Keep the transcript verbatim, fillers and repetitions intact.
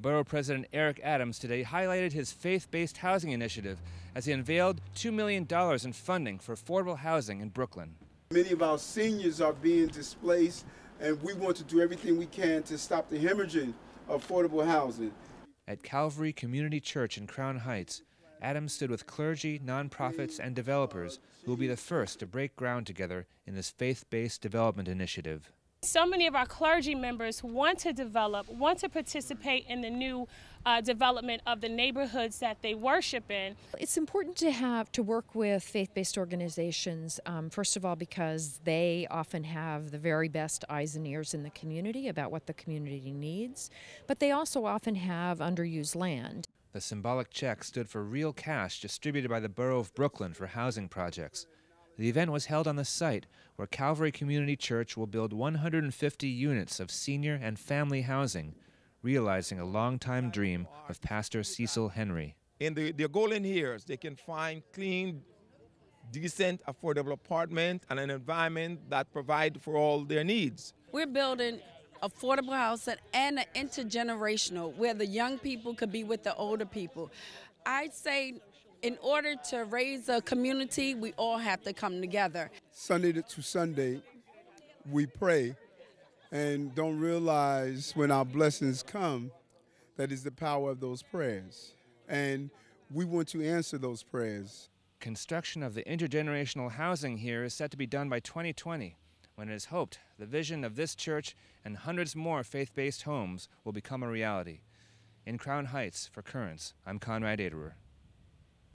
Borough President Eric Adams today highlighted his faith-based housing initiative as he unveiled two million dollars in funding for affordable housing in Brooklyn. Many of our seniors are being displaced, and we want to do everything we can to stop the hemorrhaging of affordable housing. At Calvary Community Church in Crown Heights, Adams stood with clergy, nonprofits, and developers who will be the first to break ground together in this faith-based development initiative. So many of our clergy members want to develop, want to participate in the new uh, development of the neighborhoods that they worship in. It's important to have to work with faith-based organizations, um, first of all, because they often have the very best eyes and ears in the community about what the community needs, but they also often have underused land. The symbolic check stood for real cash distributed by the Borough of Brooklyn for housing projects. The event was held on the site where Calvary Community Church will build one hundred fifty units of senior and family housing, realizing a long-time dream of Pastor Cecil Henry. And the, the goal in here is they can find clean, decent, affordable apartment and an environment that provide for all their needs. We're building affordable housing and an intergenerational, where the young people could be with the older people. I'd say in order to raise a community, we all have to come together. Sunday to Sunday, we pray and don't realize when our blessings come that is the power of those prayers. And we want to answer those prayers. Construction of the intergenerational housing here is set to be done by twenty twenty, when it is hoped the vision of this church and hundreds more faith-based homes will become a reality. In Crown Heights, for Currents, I'm Konrad Aderer.